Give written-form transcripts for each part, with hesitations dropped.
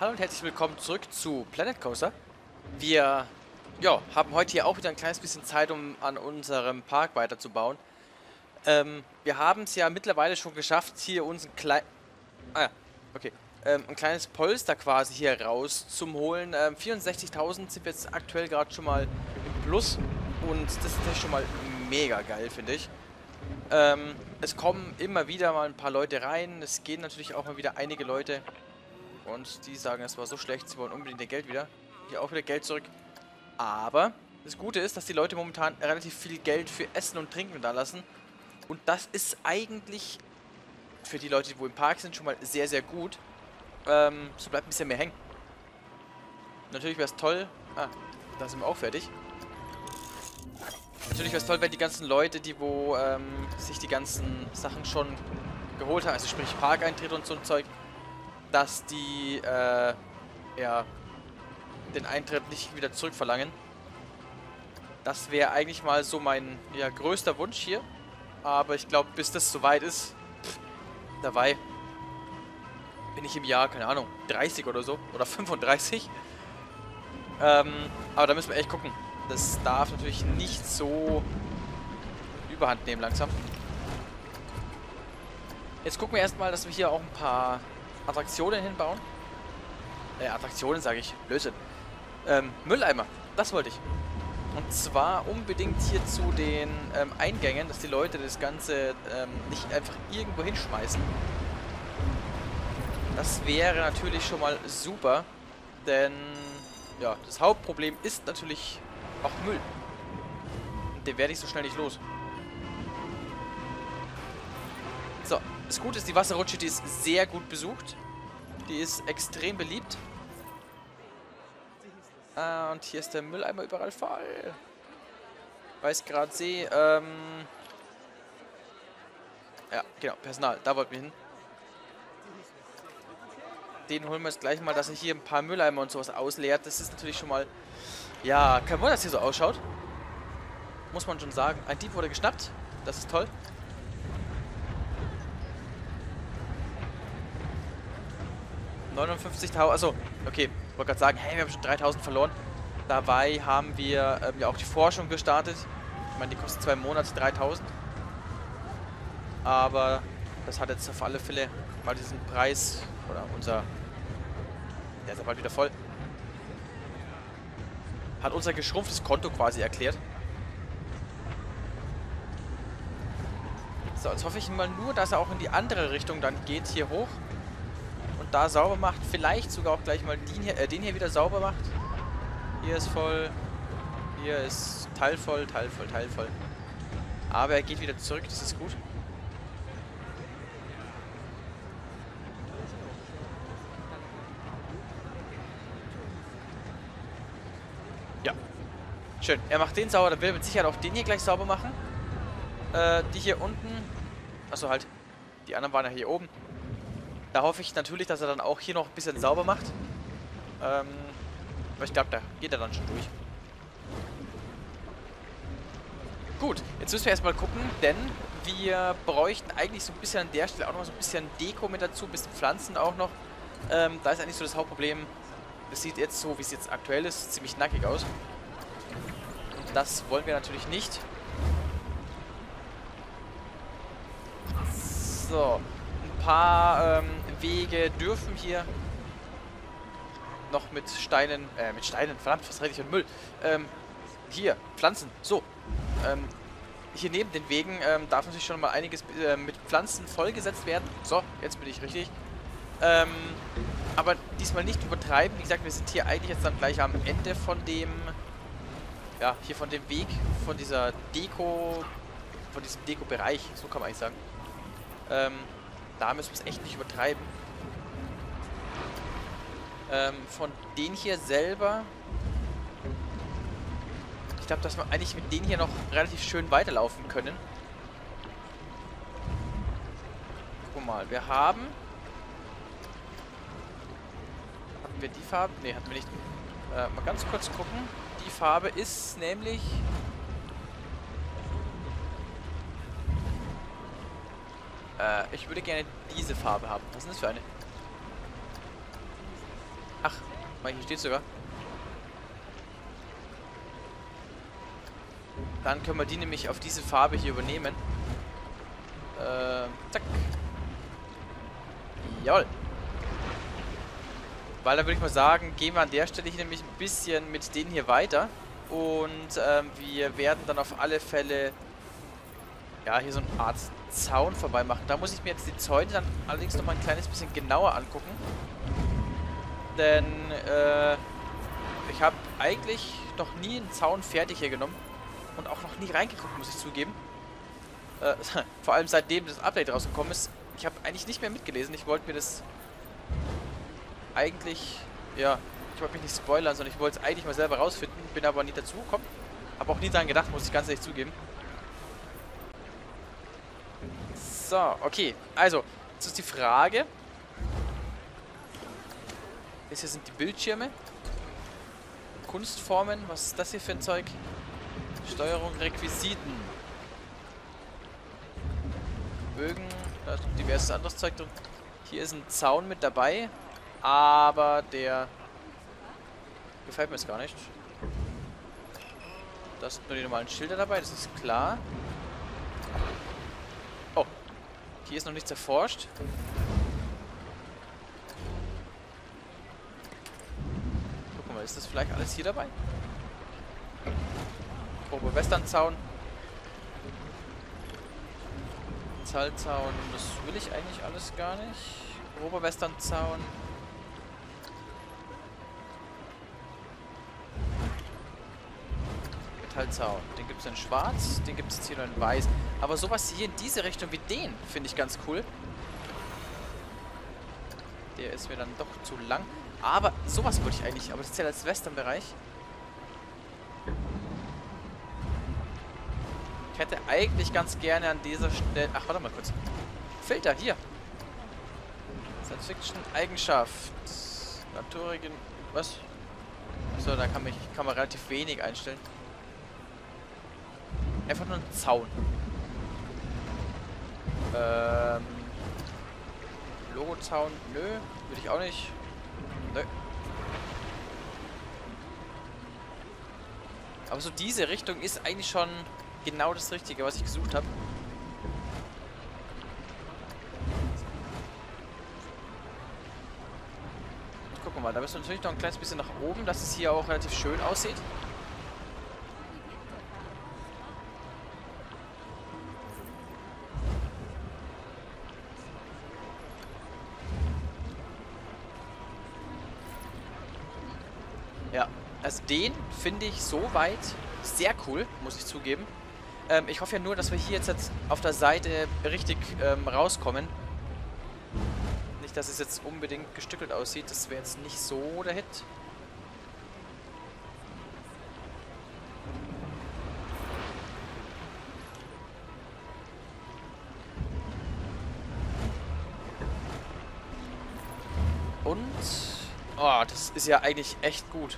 Hallo und herzlich willkommen zurück zu Planet Coaster. Wir haben heute hier auch wieder ein kleines bisschen Zeit, um an unserem Park weiterzubauen. Wir haben es ja mittlerweile schon geschafft, hier uns ein kleines Polster quasi hier raus zu holen. 64.000 sind wir jetzt aktuell gerade schon mal im Plus und das ist ja schon mal mega geil, finde ich. Es kommen immer wieder mal ein paar Leute rein, es gehen natürlich auch mal wieder einige Leute. Und die sagen, es war so schlecht, sie wollen unbedingt ihr Geld wieder. Hier auch wieder Geld zurück. Aber das Gute ist, dass die Leute momentan relativ viel Geld für Essen und Trinken da lassen. Und das ist eigentlich für die Leute, die wo im Park sind, schon mal sehr, sehr gut. So bleibt ein bisschen mehr hängen. Natürlich wäre es toll... Ah, da sind wir auch fertig. Natürlich wäre es toll, wenn die ganzen Leute, die wo sich die ganzen Sachen schon geholt haben, also sprich Parkeintritt und so ein Zeug, dass die den Eintritt nicht wieder zurückverlangen. Das wäre eigentlich mal so mein größter Wunsch hier. Aber ich glaube, bis das soweit ist, dabei bin ich im Jahr, keine Ahnung, 30 oder so. Oder 35. Aber da müssen wir echt gucken. Das darf natürlich nicht so Überhand nehmen langsam. Jetzt gucken wir erstmal, dass wir hier auch ein paar Attraktionen hinbauen. Attraktionen sage ich. Blödsinn. Mülleimer. Das wollte ich. Und zwar unbedingt hier zu den Eingängen, dass die Leute das Ganze nicht einfach irgendwo hinschmeißen. Das wäre natürlich schon mal super. Denn ja, das Hauptproblem ist natürlich auch Müll. Und den werde ich so schnell nicht los. So. Das Gute ist, die Wasserrutsche, die ist sehr gut besucht. Die ist extrem beliebt. Ah, und hier ist der Mülleimer überall voll. Weiß gerade See. Ja, genau, Personal. Da wollten wir hin. Den holen wir jetzt gleich mal, dass er hier ein paar Mülleimer und sowas ausleert. Das ist natürlich schon mal... Ja, kein Wunder, dass hier so ausschaut. Muss man schon sagen. Ein Dieb wurde geschnappt. Das ist toll. Achso, okay, ich wollte gerade sagen, hey, wir haben schon 3.000 verloren. Dabei haben wir auch die Forschung gestartet. Ich meine, die kostet 2 Monate 3.000. Aber das hat jetzt auf alle Fälle mal diesen Preis, oder unser, der ist ja bald wieder voll, hat unser geschrumpftes Konto quasi erklärt. So, jetzt hoffe ich mal nur, dass er auch in die andere Richtung dann geht, hier hoch. Da sauber macht, vielleicht sogar auch gleich mal den hier wieder sauber macht. Hier ist voll, hier ist teilvoll, teilvoll, teilvoll. Aber er geht wieder zurück, das ist gut. Ja, schön. Er macht den sauber, dann will er mit Sicherheit auch den hier gleich sauber machen. Die hier unten, achso halt, die anderen waren ja hier oben. Da hoffe ich natürlich, dass er dann auch hier noch ein bisschen sauber macht. Aber ich glaube, da geht er dann schon durch. Gut, jetzt müssen wir erstmal gucken, denn wir bräuchten eigentlich so ein bisschen an der Stelle auch noch so ein bisschen Deko mit dazu, ein bisschen Pflanzen auch noch. Da ist eigentlich so das Hauptproblem. Das sieht jetzt so, wie es jetzt aktuell ist, ziemlich nackig aus. Und das wollen wir natürlich nicht. So. Ein paar Wege dürfen hier noch mit Steinen, verdammt, was rede ich, und Müll. Hier, Pflanzen, so. Hier neben den Wegen darf natürlich schon mal einiges mit Pflanzen vollgesetzt werden. So, jetzt bin ich richtig. Aber diesmal nicht übertreiben. Wie gesagt, wir sind hier eigentlich jetzt dann gleich am Ende von dem, ja, hier von dem Weg, von dieser Deko, von diesem Deko-Bereich, so kann man eigentlich sagen. Da müssen wir es echt nicht übertreiben. Von denen hier selber... Ich glaube, dass wir eigentlich mit denen hier noch relativ schön weiterlaufen können. Guck mal, wir haben... Hatten wir die Farbe? Ne, hatten wir nicht. Mal ganz kurz gucken. Die Farbe ist nämlich... Ich würde gerne diese Farbe haben. Was ist das für eine? Ach, hier steht sogar. Dann können wir die nämlich auf diese Farbe hier übernehmen. Zack. Jawohl. Weil dann würde ich mal sagen, gehen wir an der Stelle hier nämlich ein bisschen mit denen hier weiter. Und wir werden dann auf alle Fälle ja hier so eine Art Zaun vorbei machen. Da muss ich mir jetzt die Zäune dann allerdings nochmal ein kleines bisschen genauer angucken. Denn ich habe eigentlich noch nie einen Zaun fertig hier genommen. Und auch noch nie reingeguckt, muss ich zugeben. Vor allem seitdem das Update rausgekommen ist. Ich habe eigentlich nicht mehr mitgelesen. Ich wollte mir das eigentlich, ja, ich wollte mich nicht spoilern, sondern ich wollte es eigentlich mal selber rausfinden. Bin aber nie dazu gekommen. Habe auch nie daran gedacht, muss ich ganz ehrlich zugeben. So, okay. Also, jetzt ist die Frage. Das hier sind die Bildschirme. Kunstformen. Was ist das hier für ein Zeug? Steuerung, Requisiten. Bögen, da ist diverses anderes Zeug drin. Hier ist ein Zaun mit dabei, aber der gefällt mir jetzt gar nicht. Da sind nur die normalen Schilder dabei, das ist klar. Oh, hier ist noch nichts erforscht. Gucken wir, ist das vielleicht alles hier dabei? Westernzaun. Zahlzaun, das will ich eigentlich alles gar nicht. Oberwesternzaun. Metallzaun. Den gibt es in schwarz, den gibt es jetzt hier nur in weiß. Aber sowas hier in diese Richtung wie den finde ich ganz cool. Der ist mir dann doch zu lang. Aber sowas würde ich eigentlich, aber das zählt als Westernbereich. Ich hätte eigentlich ganz gerne an dieser Stelle... Ach, warte mal kurz. Filter, hier. Science Fiction, Eigenschaft. Naturregen... Was? Achso, da kann man relativ wenig einstellen. Einfach nur ein Zaun. Logo-Zaun, nö. Will ich auch nicht. Nö. Aber so diese Richtung ist eigentlich schon... genau das Richtige, was ich gesucht habe. Gucken wir mal, da müssen wir natürlich noch ein kleines bisschen nach oben, dass es hier auch relativ schön aussieht. Ja, also den finde ich soweit sehr cool, muss ich zugeben. Ich hoffe ja nur, dass wir hier jetzt auf der Seite richtig rauskommen. Nicht, dass es jetzt unbedingt gestückelt aussieht. Das wäre jetzt nicht so der Hit. Und... oh, das ist ja eigentlich echt gut.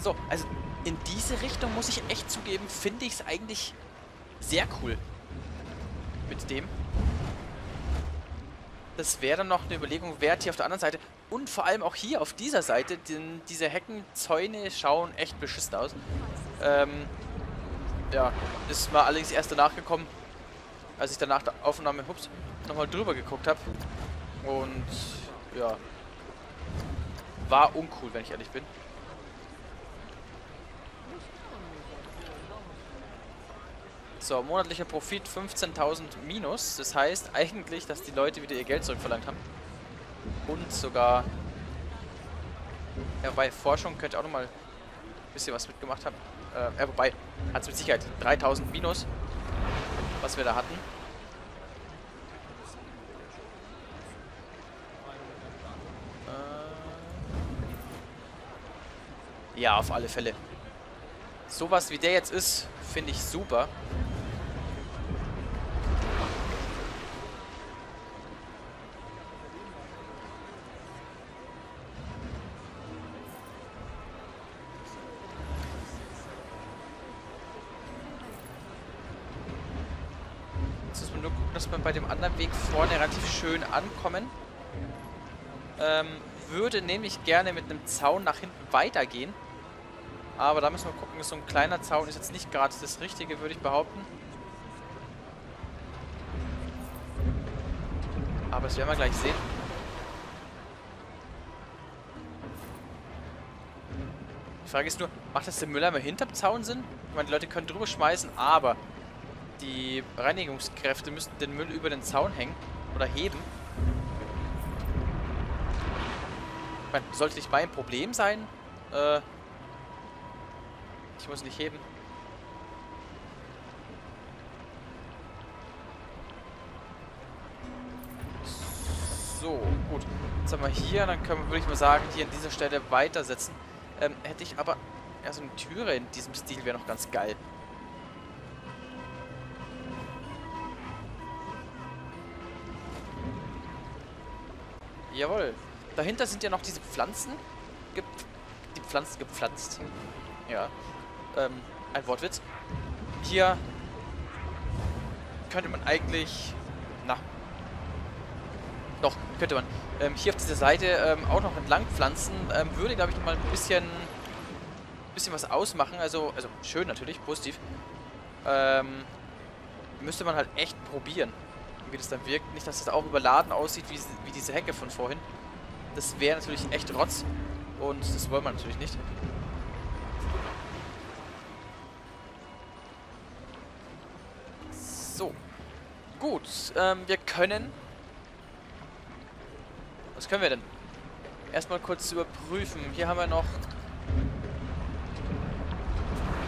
So, also... in diese Richtung, muss ich echt zugeben, finde ich es eigentlich sehr cool. Mit dem. Das wäre dann noch eine Überlegung wert hier auf der anderen Seite. Und vor allem auch hier auf dieser Seite, denn diese Heckenzäune schauen echt beschissen aus. Ja, ist mal allerdings erst danach gekommen, als ich danach der Aufnahme, hups, nochmal drüber geguckt habe. Und ja, war uncool, wenn ich ehrlich bin. So, monatlicher Profit 15.000 minus. Das heißt eigentlich, dass die Leute wieder ihr Geld zurückverlangt haben. Und sogar... ja, bei Forschung könnt ihr auch nochmal ein bisschen was mitgemacht haben. Wobei, hat es mit Sicherheit 3.000 minus, was wir da hatten. Ja, auf alle Fälle. Sowas wie der jetzt ist, finde ich super. Jetzt muss man nur gucken, dass man bei dem anderen Weg vorne relativ schön ankommen. Würde nämlich gerne mit einem Zaun nach hinten weitergehen. Aber da müssen wir gucken, so ein kleiner Zaun ist jetzt nicht gerade das Richtige, würde ich behaupten. Aber das werden wir gleich sehen. Die Frage ist nur, macht das den Mülleimer hinterm Zaun Sinn? Ich meine, die Leute können drüber schmeißen, aber die Reinigungskräfte müssten den Müll über den Zaun hängen oder heben. Ich meine, sollte nicht mein Problem sein. Ich muss nicht heben. So, gut. Jetzt haben wir hier, dann können wir, würde ich mal sagen, hier an dieser Stelle weitersetzen. Hätte ich aber ja, so eine Türe in diesem Stil wäre noch ganz geil. Jawohl. Dahinter sind ja noch diese Pflanzen. Die Pflanzen gepflanzt. Ja. Ein Wortwitz. Hier könnte man eigentlich... Na. Doch, könnte man. Hier auf dieser Seite auch noch entlang pflanzen. Würde, glaube ich, mal ein bisschen was ausmachen. Also schön natürlich, positiv. Müsste man halt echt probieren, wie das dann wirkt. Nicht, dass das auch überladen aussieht, wie diese Hecke von vorhin. Das wäre natürlich echt Rotz. Und das wollen wir natürlich nicht. So. Gut. Wir können... Was können wir denn? Erstmal kurz überprüfen. Hier haben wir noch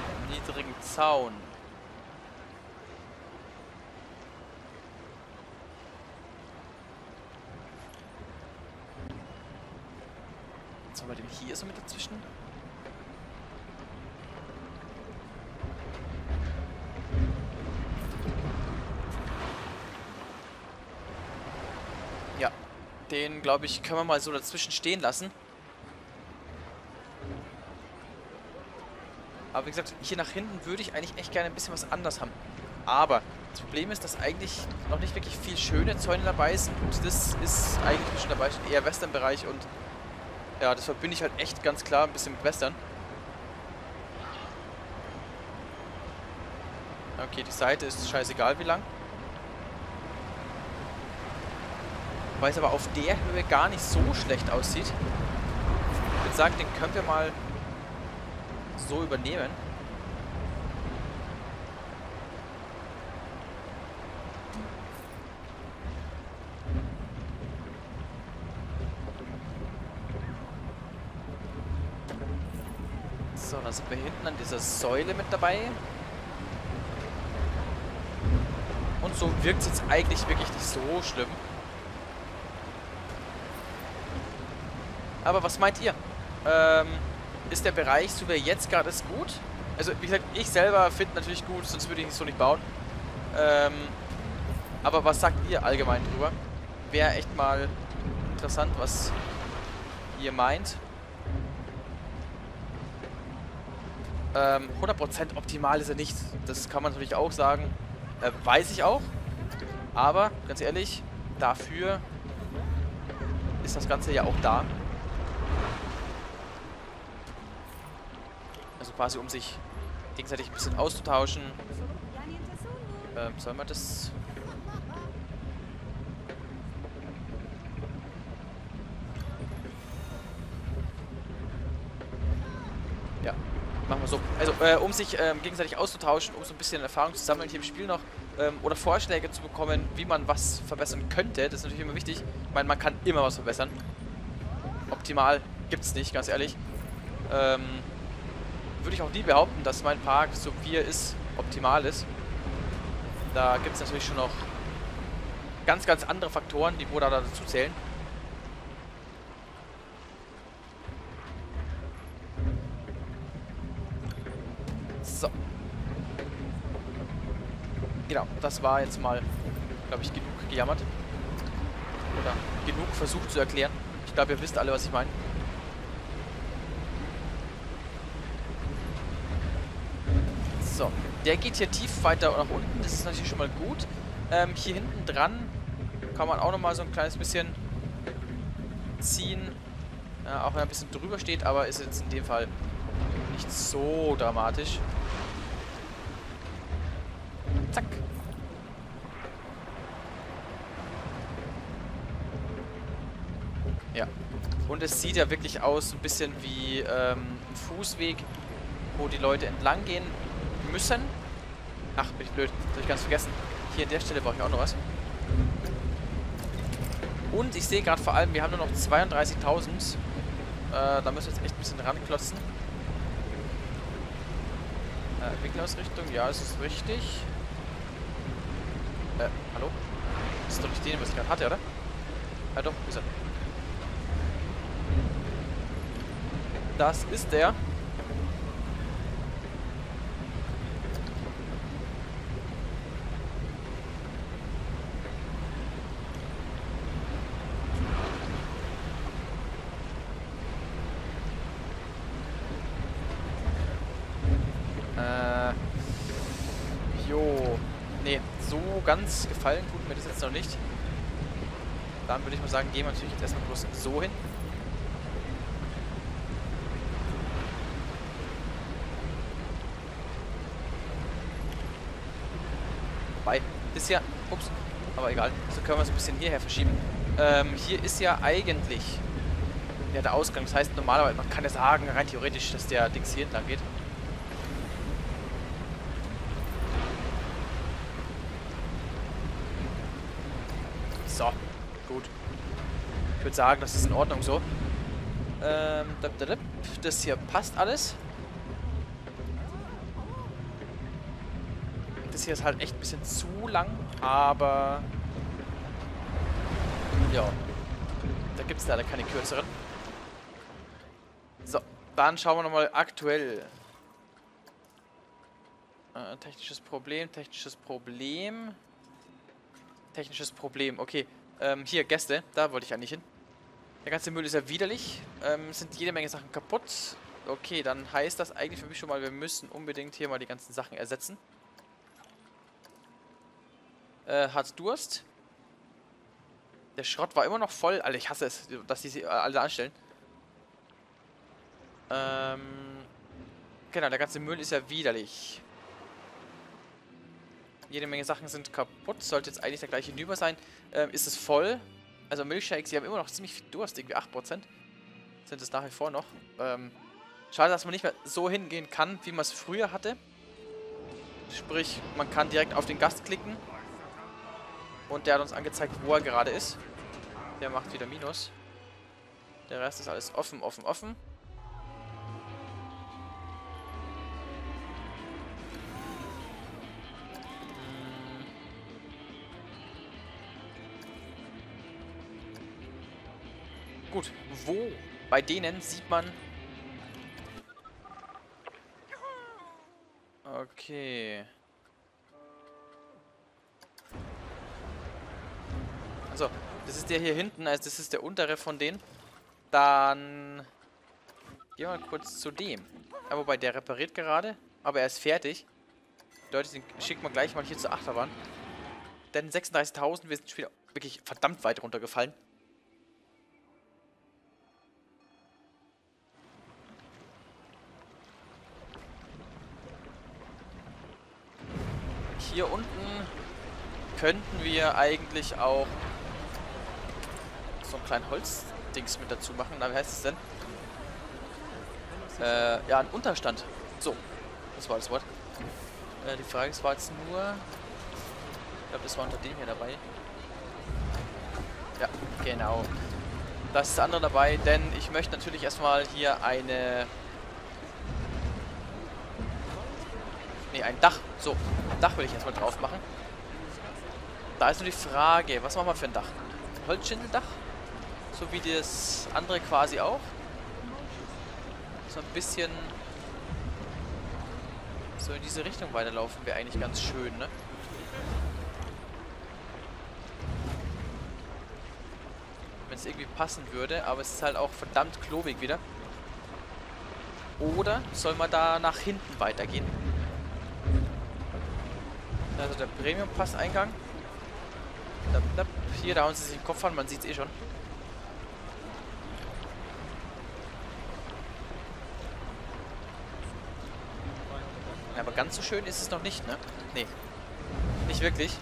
einen niedrigen Zaun. Jetzt haben wir den hier so mit dazwischen. Ja. Den, glaube ich, können wir mal so dazwischen stehen lassen. Aber wie gesagt, hier nach hinten würde ich eigentlich echt gerne ein bisschen was anders haben. Aber das Problem ist, dass eigentlich noch nicht wirklich viel schöne Zäune dabei sind. Und das ist eigentlich schon dabei, eher Western-Bereich. Und ja, das verbinde ich halt echt ganz klar ein bisschen mit Western. Okay, die Seite ist scheißegal wie lang. Weil es aber auf der Höhe gar nicht so schlecht aussieht. Ich würde sagen, den können wir mal so übernehmen. So, dann sind wir hinten an dieser Säule mit dabei. Und so wirkt es jetzt eigentlich wirklich nicht so schlimm. Aber was meint ihr? Ist der Bereich, so wie er jetzt gerade ist, gut? Also, wie gesagt, ich selber finde natürlich gut, sonst würde ich es so nicht bauen. Aber was sagt ihr allgemein drüber? Wäre echt mal interessant, was ihr meint. 100% optimal ist er nicht. Das kann man natürlich auch sagen. Weiß ich auch. Aber, ganz ehrlich, dafür ist das Ganze ja auch da. Also quasi, um sich gegenseitig ein bisschen auszutauschen. Soll man das... Ja, machen wir so. Also, um sich gegenseitig auszutauschen, um so ein bisschen Erfahrung zu sammeln hier im Spiel noch. Oder Vorschläge zu bekommen, wie man was verbessern könnte. Das ist natürlich immer wichtig. Ich meine, man kann immer was verbessern. Optimal gibt's nicht, ganz ehrlich. Würde ich auch nie behaupten, dass mein Park, so wie er ist, optimal ist. Da gibt es natürlich schon noch ganz, ganz andere Faktoren, die da dazu zählen. So. Genau, das war jetzt mal, glaube ich, genug gejammert. Oder genug versucht zu erklären. Ich glaube, ihr wisst alle, was ich meine. So, der geht hier tief weiter nach unten, das ist natürlich schon mal gut. Hier hinten dran kann man auch nochmal so ein kleines bisschen ziehen. Ja, auch wenn er ein bisschen drüber steht, aber ist jetzt in dem Fall nicht so dramatisch. Zack. Ja. Und es sieht ja wirklich aus, so ein bisschen wie ein Fußweg, wo die Leute entlang gehen müssen. Ach, bin ich blöd. Das habe ich ganz vergessen. Hier an der Stelle brauche ich auch noch was. Und ich sehe gerade vor allem, wir haben nur noch 32.000. Da müssen wir jetzt echt ein bisschen ranklotzen. Entwicklungsrichtung, ja, es ist richtig. Hallo? Das ist doch nicht den, was ich gerade hatte, oder? Ja doch, ist er. Das ist der. Ganz gefallen tut mir das jetzt noch nicht. Dann würde ich mal sagen, gehen wir natürlich jetzt erstmal bloß so hin. Wobei, ist ja... Ups, aber egal. So können wir es ein bisschen hierher verschieben. Hier ist ja eigentlich ja, der Ausgang. Das heißt, normalerweise, man kann ja sagen, rein theoretisch, dass der Dings hier entlang geht. So, gut. Ich würde sagen, das ist in Ordnung so. Das hier passt alles. Das hier ist halt echt ein bisschen zu lang, aber... Ja. Da gibt es leider keine kürzeren. So, dann schauen wir nochmal aktuell. Technisches Problem, technisches Problem... Technisches Problem. Okay, hier, Gäste. Da wollte ich ja nicht hin. Der ganze Müll ist ja widerlich. Sind jede Menge Sachen kaputt. Okay, dann heißt das eigentlich für mich schon mal, wir müssen unbedingt hier mal die ganzen Sachen ersetzen. Hat Durst. Der Schrott war immer noch voll. Alter, ich hasse es, dass die sie alle anstellen. Genau, der ganze Müll ist ja widerlich. Jede Menge Sachen sind kaputt. Sollte jetzt eigentlich der gleiche hinüber sein. Ist es voll? Also Milchshakes, die haben immer noch ziemlich viel Durst. Irgendwie 8% sind es nach wie vor noch. Schade, dass man nicht mehr so hingehen kann, wie man es früher hatte. Sprich, man kann direkt auf den Gast klicken. Und der hat uns angezeigt, wo er gerade ist. Der macht wieder Minus. Der Rest ist alles offen, offen, offen. Gut, wo? Bei denen sieht man... Okay. Also, das ist der hier hinten, also das ist der untere von denen. Dann... Gehen wir mal kurz zu dem. Ja, wobei, der repariert gerade, aber er ist fertig. Die Leute, den schickt man gleich mal hier zur Achterbahn. Denn 36.000, wir sind schon wieder wirklich verdammt weit runtergefallen. Hier unten könnten wir eigentlich auch so einen kleinen Holzdings mit dazu machen. Na, wie heißt es denn? Ja, ein Unterstand. So, das war das Wort. Die Frage ist, war jetzt nur... Ich glaube, das war unter dem hier dabei. Ja, genau. Da ist das andere dabei, denn ich möchte natürlich erstmal hier eine... Ne, ein Dach. So, ein Dach will ich erstmal drauf machen. Da ist nur die Frage, was machen wir für ein Dach? Ein Holzschindeldach? So wie das andere quasi auch. So ein bisschen... So in diese Richtung weiterlaufen wäre eigentlich ganz schön, ne? Wenn es irgendwie passen würde, aber es ist halt auch verdammt klobig wieder. Oder soll man da nach hinten weitergehen? Also der Premium-Pass-Eingang. Hier, da hauen sie sich den Kopf an, man sieht es eh schon. Ja, aber ganz so schön ist es noch nicht, ne? Nee. Nicht wirklich.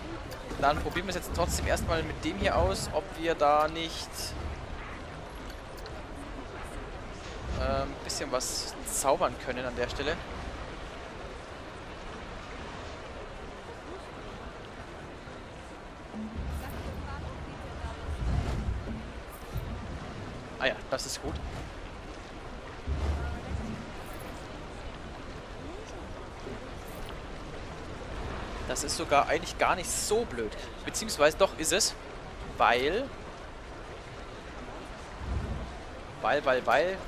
Dann probieren wir es jetzt trotzdem erstmal mit dem hier aus, ob wir da nicht ein bisschen was zaubern können an der Stelle. Ah ja, das ist gut. Das ist sogar eigentlich gar nicht so blöd. Beziehungsweise doch ist es, weil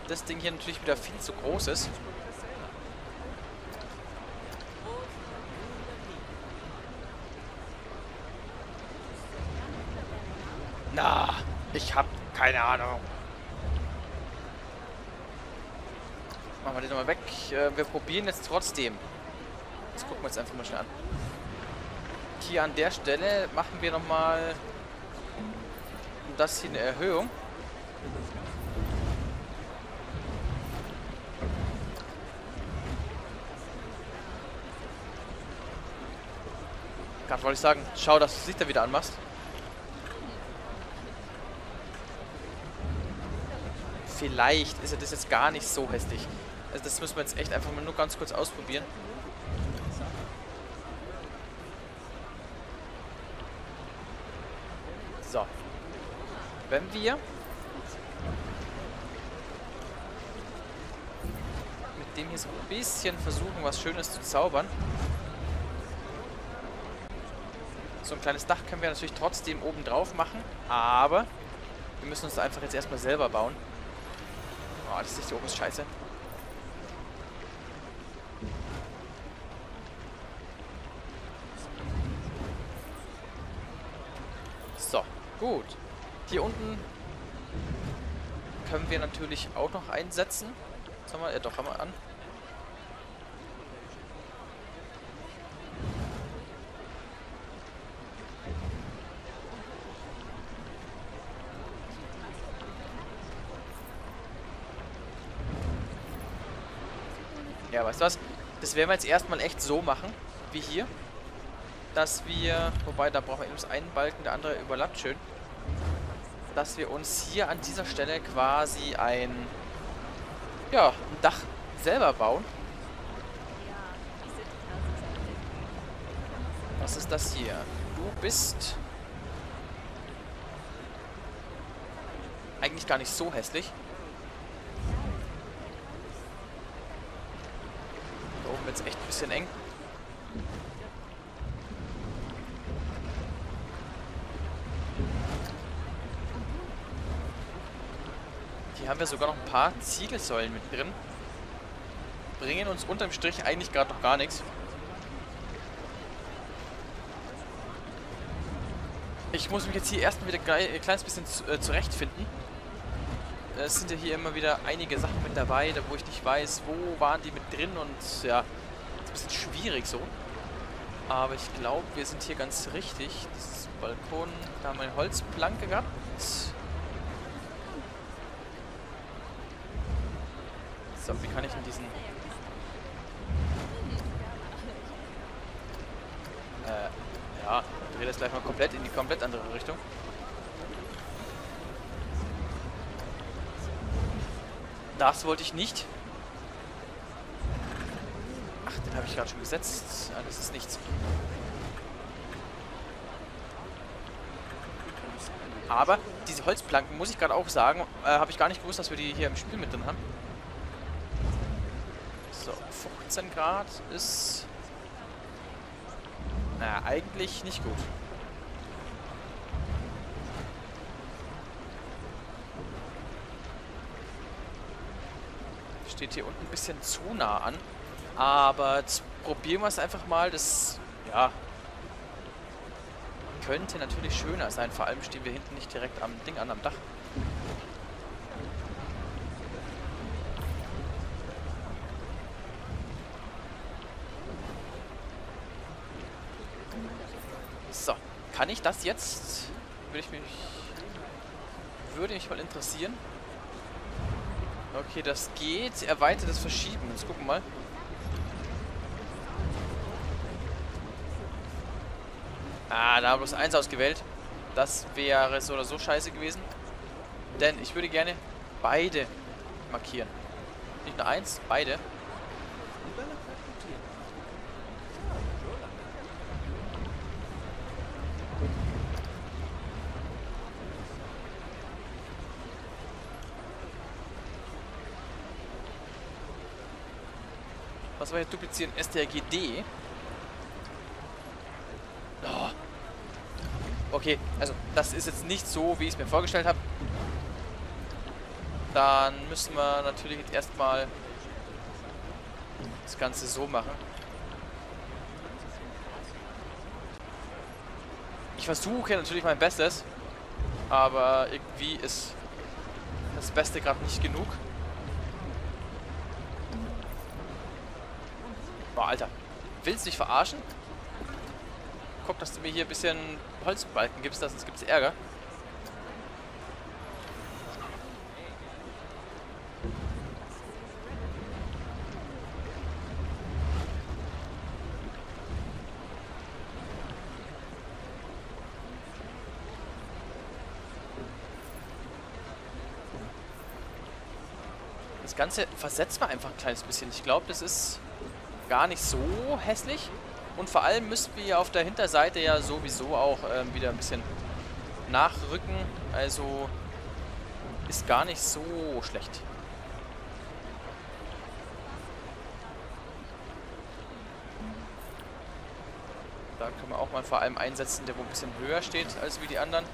das Ding hier natürlich wieder viel zu groß ist. Na, ich hab keine Ahnung. Machen wir den nochmal weg. Wir probieren jetzt trotzdem. Das gucken wir uns einfach mal schnell an. Hier an der Stelle machen wir nochmal das hier eine Erhöhung. Gerade wollte ich sagen, schau, dass du das Licht da wieder anmachst. Vielleicht ist ja das jetzt gar nicht so hässlich. Also das müssen wir jetzt echt einfach mal nur ganz kurz ausprobieren. So. Wenn wir mit dem hier so ein bisschen versuchen, was Schönes zu zaubern. So ein kleines Dach können wir natürlich trotzdem oben drauf machen, aber wir müssen uns einfach jetzt erstmal selber bauen. Oh, das Licht hier oben ist scheiße. So, gut. Hier unten können wir natürlich auch noch einsetzen. Sollen wir, doch, haben wir an. Ja, weißt du was? Das werden wir jetzt erstmal echt so machen, wie hier. Dass wir, wobei, da brauchen wir eben das einen Balken, der andere überlappt schön. Dass wir uns hier an dieser Stelle quasi ein Dach selber bauen. Was ist das hier? Du bist eigentlich gar nicht so hässlich. Jetzt echt ein bisschen eng. Hier haben wir sogar noch ein paar Ziegelsäulen mit drin. Bringen uns unterm Strich eigentlich gerade noch gar nichts. Ich muss mich jetzt hier erstmal wieder ein kleines bisschen zurechtfinden. Es sind ja hier immer wieder einige Sachen mit dabei, wo ich nicht weiß, wo waren die mit drin und ja, das ist ein bisschen schwierig so. Aber ich glaube, wir sind hier ganz richtig. Das ist ein Balkon, da haben wir eine Holzplanke gehabt. So, wie kann ich in diesen... ja, ich drehe das gleich mal komplett in die komplett andere Richtung. Das wollte ich nicht. Ach, den habe ich gerade schon gesetzt. Ah, das ist nichts. Aber diese Holzplanken, muss ich gerade auch sagen, habe ich gar nicht gewusst, dass wir die hier im Spiel mit drin haben. So, 15 Grad ist... Naja, eigentlich nicht gut. Steht hier unten ein bisschen zu nah an, aber jetzt probieren wir es einfach mal. Das ja könnte natürlich schöner sein. Vor allem stehen wir hinten nicht direkt am Ding an, am Dach. So, kann ich das jetzt? Würde mich mal interessieren. Okay, das geht. Erweitertes Verschieben. Jetzt gucken wir mal. Ah, da habe ich bloß 1 ausgewählt. Das wäre so oder so scheiße gewesen. Denn ich würde gerne beide markieren. Nicht nur 1, beide. Was war hier duplizieren? STRGD. Oh. Okay, also das ist jetzt nicht so, wie ich es mir vorgestellt habe. Dann müssen wir natürlich jetzt erstmal das Ganze so machen. Ich versuche natürlich mein Bestes, aber irgendwie ist das Beste gerade nicht genug. Boah, Alter. Willst du dich verarschen? Guck, dass du mir hier ein bisschen Holzbalken gibst, sonst gibt es Ärger. Das Ganze versetzt man einfach ein kleines bisschen. Ich glaube, das ist gar nicht so hässlich. Und vor allem müssten wir auf der Hinterseite ja sowieso auch wieder ein bisschen nachrücken. Also ist gar nicht so schlecht. Da können wir auch mal vor allem einsetzen, der wo ein bisschen höher steht als wie die anderen.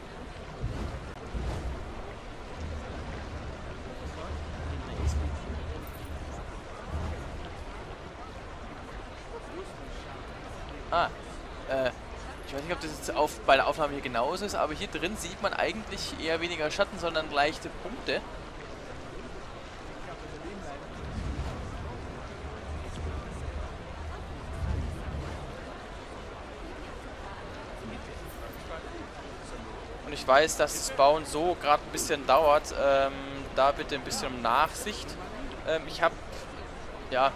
Ich weiß nicht, ob das jetzt bei der Aufnahme hier genauso ist, aber hier drin sieht man eigentlich eher weniger Schatten, sondern leichte Punkte. Und ich weiß, dass das Bauen so gerade ein bisschen dauert. Da bitte ein bisschen um Nachsicht. Ich habe, ja,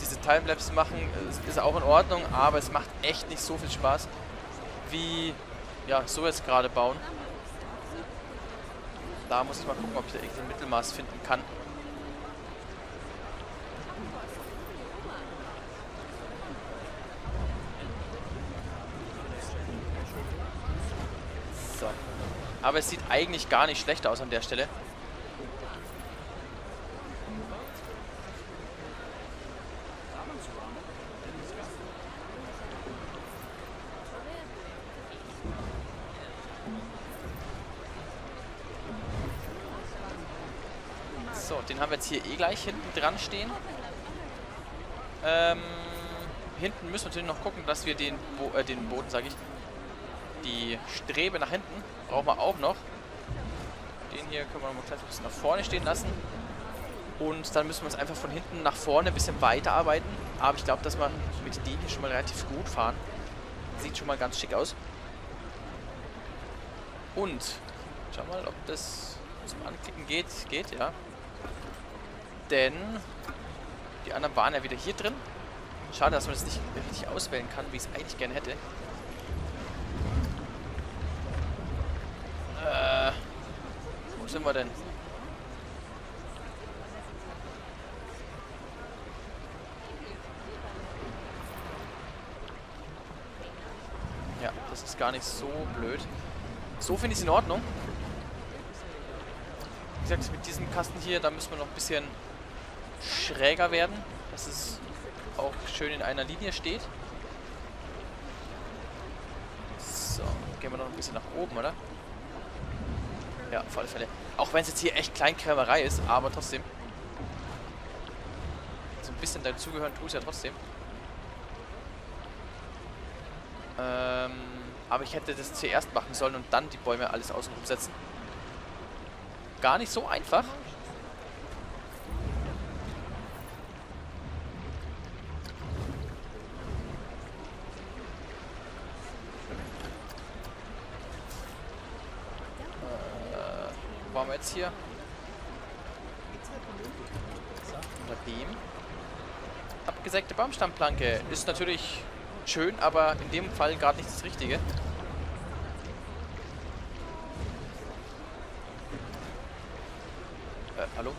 diese Timelapse machen ist auch in Ordnung, aber es macht echt nicht so viel Spaß wie ja, so jetzt gerade bauen. Da muss ich mal gucken, ob ich da irgendein Mittelmaß finden kann. So. Aber es sieht eigentlich gar nicht schlecht aus an der Stelle. So, den haben wir jetzt hier eh gleich hinten dran stehen. Hinten müssen wir natürlich noch gucken, dass wir den Boden, sage ich, die Strebe nach hinten brauchen wir auch noch. Den hier können wir noch ein bisschen nach vorne stehen lassen. Und dann müssen wir uns einfach von hinten nach vorne ein bisschen weiterarbeiten. Aber ich glaube, dass wir mit denen hier schon mal relativ gut fahren. Sieht schon mal ganz schick aus. Und schau mal, ob das zum Anklicken geht. Geht, ja. Denn die anderen waren ja wieder hier drin. Schade, dass man das nicht richtig auswählen kann, wie ich es eigentlich gerne hätte. Wo sind wir denn? Ja, das ist gar nicht so blöd. So finde ich es in Ordnung. Wie gesagt, mit diesem Kasten hier, da müssen wir noch ein bisschen schräger werden, dass es auch schön in einer Linie steht. So, gehen wir noch ein bisschen nach oben, oder? Ja, auf alle Fälle. Auch wenn es jetzt hier echt Kleinkrämerei ist, aber trotzdem. So ein bisschen dazugehören tut es ja trotzdem. Aber ich hätte das zuerst machen sollen und dann die Bäume alles außenrum setzen. Gar nicht so einfach. Wo waren wir jetzt hier? Unter dem. Abgesägte Baumstammplanke ist natürlich schön, aber in dem Fall gerade nicht das Richtige. Hallo?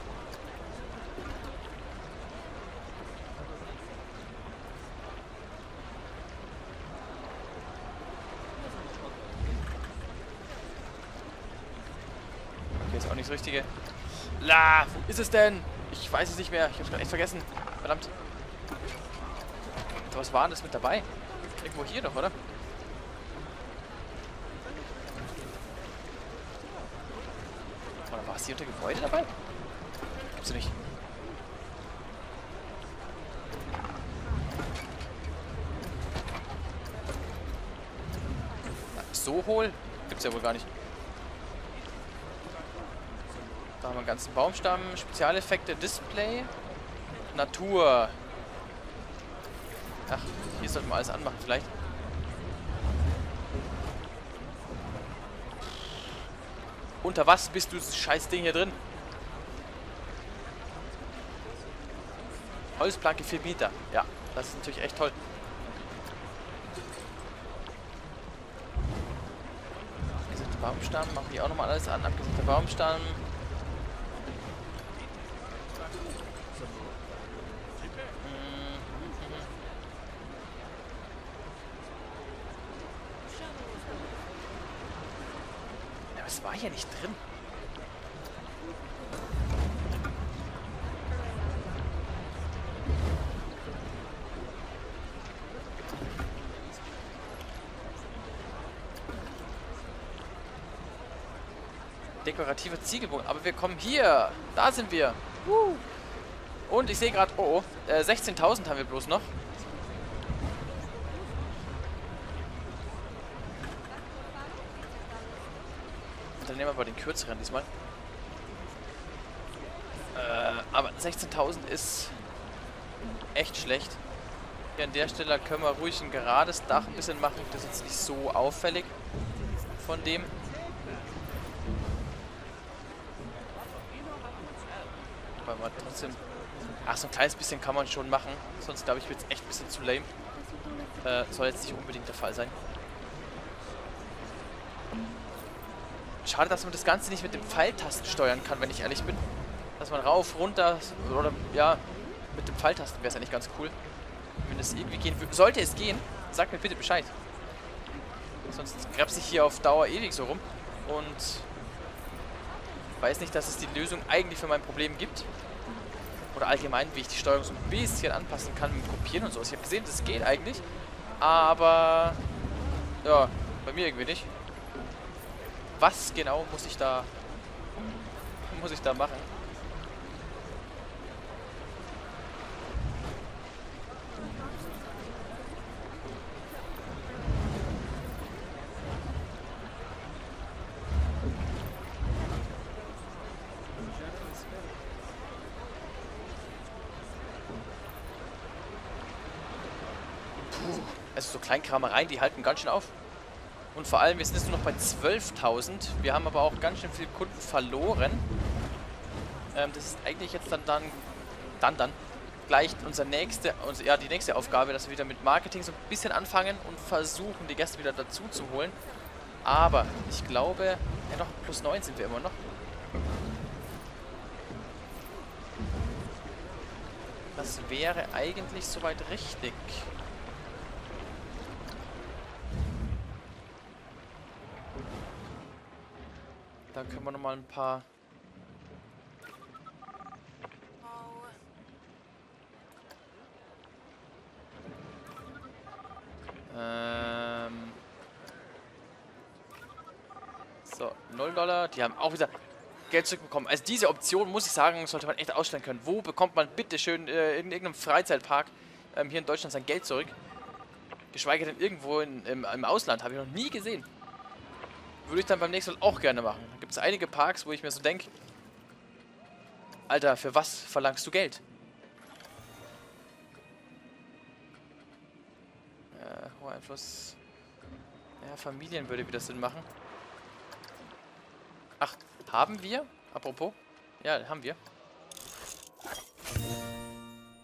Okay, ist auch nicht das Richtige. La, wo ist es denn? Ich weiß es nicht mehr. Ich hab's gerade echt vergessen. Verdammt. Was war denn das mit dabei? Irgendwo hier noch, oder? Oder war es hier unter Gebäude dabei? Gibt's nicht. Na, so hohl? Gibt's ja wohl gar nicht. Da haben wir einen ganzen Baumstamm, Spezialeffekte, Display, Natur. Ach, hier sollten wir alles anmachen, vielleicht. Unter was bist du, das scheiß Ding hier drin? Holzplanke 4 Meter. Ja, das ist natürlich echt toll. Abgesägter Baumstamm, machen die auch nochmal alles an. Abgesägter Baumstamm. Das war hier nicht drin. Dekorative Ziegelbogen. Aber wir kommen hier. Da sind wir. Und ich sehe gerade, oh, 16.000 haben wir bloß noch. Dann nehmen wir aber den kürzeren diesmal. Aber 16.000 ist echt schlecht. Hier an der Stelle können wir ruhig ein gerades Dach ein bisschen machen. Das ist jetzt nicht so auffällig von dem. Weil man trotzdem... Ach, so ein kleines bisschen kann man schon machen. Sonst glaube ich, wird es echt ein bisschen zu lame. Soll jetzt nicht unbedingt der Fall sein. Schade, dass man das Ganze nicht mit dem Pfeiltasten steuern kann, wenn ich ehrlich bin. Dass man rauf, runter, oder ja, mit dem Pfeiltasten wäre es eigentlich ganz cool. Wenn es irgendwie gehen würde. Sollte es gehen, sagt mir bitte Bescheid. Sonst krebse ich hier auf Dauer ewig so rum. Und weiß nicht, dass es die Lösung eigentlich für mein Problem gibt. Oder allgemein, wie ich die Steuerung so ein bisschen anpassen kann mit Kopieren und sowas. Ich habe gesehen, das geht eigentlich. Aber, ja, bei mir irgendwie nicht. Was genau muss ich da machen? Puh, also so Kleinkramereien, die halten ganz schön auf. Und vor allem, wir sind jetzt nur noch bei 12.000. Wir haben aber auch ganz schön viele Kunden verloren. Das ist eigentlich jetzt dann gleich die nächste Aufgabe, dass wir wieder mit Marketing so ein bisschen anfangen und versuchen, die Gäste wieder dazu zu holen. Aber ich glaube, ja noch plus 9 sind wir immer noch. Das wäre eigentlich soweit richtig. Da können wir nochmal ein paar... So, $0. Die haben auch wieder Geld zurückbekommen. Also diese Option, muss ich sagen, sollte man echt ausstellen können. Wo bekommt man bitte schön in irgendeinem Freizeitpark hier in Deutschland sein Geld zurück? Geschweige denn irgendwo im Ausland. Habe ich noch nie gesehen. Würde ich dann beim nächsten Mal auch gerne machen. Da gibt es einige Parks, wo ich mir so denke, Alter, für was verlangst du Geld? Hoher Einfluss. Ja, Familien würde wieder Sinn machen. Ach, haben wir? Apropos. Ja, haben wir.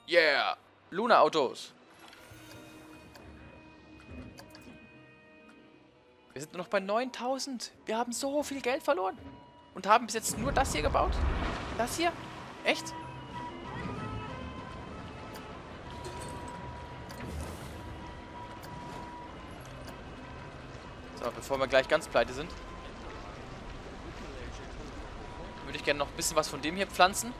Yeah! Luna-Autos. Wir sind nur noch bei 9.000. Wir haben so viel Geld verloren. Und haben bis jetzt nur das hier gebaut? Das hier? Echt? So, bevor wir gleich ganz pleite sind, würde ich gerne noch ein bisschen was von dem hier pflanzen.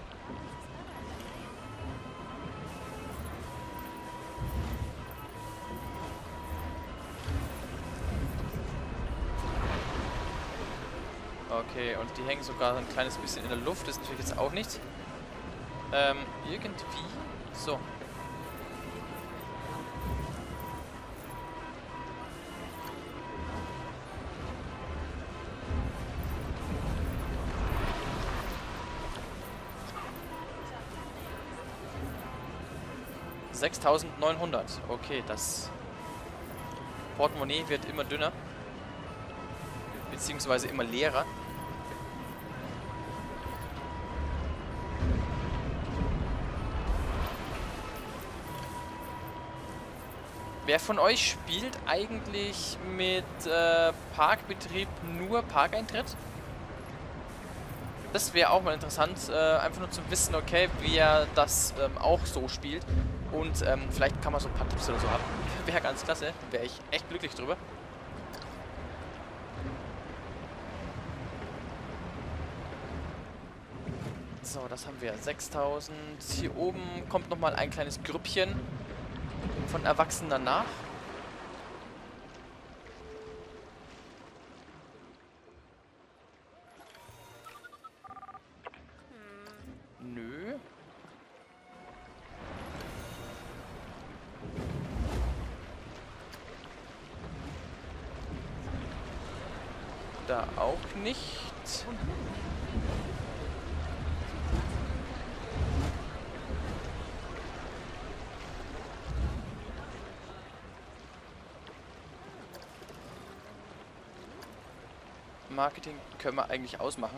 Okay, und die hängen sogar ein kleines bisschen in der Luft. Das ist natürlich jetzt auch nichts. Irgendwie. So. $6.900. Okay, das Portemonnaie wird immer dünner. Beziehungsweise immer leerer. Wer von euch spielt eigentlich mit Parkbetrieb nur Parkeintritt? Das wäre auch mal interessant, einfach nur zu wissen, okay, wer das auch so spielt. Und vielleicht kann man so ein paar Tipps oder so haben. Wäre ganz klasse, wäre ich echt glücklich drüber. So, das haben wir. 6.000. Hier oben kommt nochmal ein kleines Grüppchen von Erwachsenen nach. Nö. Da auch nicht. Marketing können wir eigentlich ausmachen.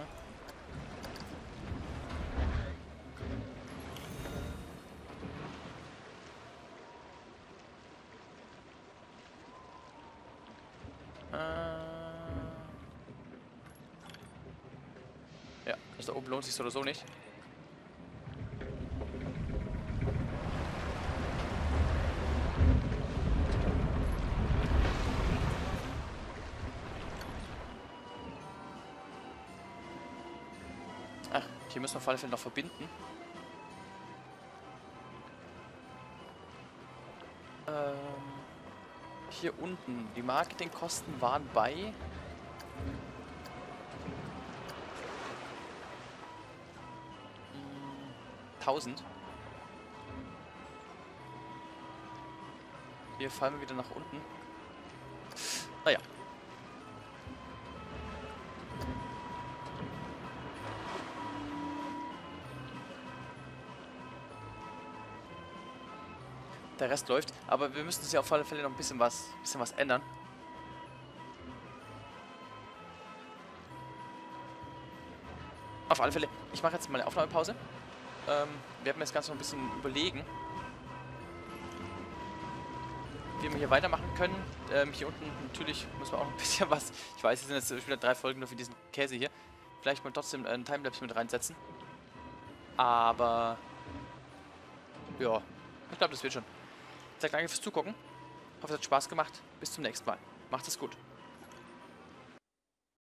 Ja, das da oben lohnt sich so oder so nicht. Hier müssen wir auf alle Fälle noch verbinden. Hier unten. Die Marketingkosten waren bei... $1.000. Hier fallen wir wieder nach unten. Naja. Der Rest läuft, aber wir müssen uns ja auf alle Fälle noch ein bisschen was ändern. Auf alle Fälle, ich mache jetzt mal eine Aufnahmepause. Wir werden das Ganze noch ein bisschen überlegen, wie wir hier weitermachen können. Hier unten natürlich muss man auch ein bisschen was... Ich weiß, es sind jetzt schon wieder 3 Folgen nur für diesen Käse hier. Vielleicht mal trotzdem einen Timelapse mit reinsetzen. Aber... ja... ich glaube, das wird schon. Ich sage danke fürs Zugucken. Ich hoffe, es hat Spaß gemacht. Bis zum nächsten Mal. Macht es gut.